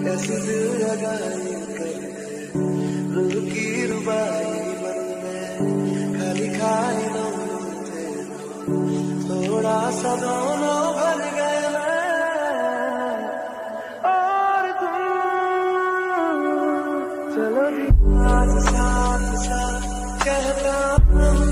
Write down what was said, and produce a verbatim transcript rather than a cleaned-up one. Chalo sath sath kehta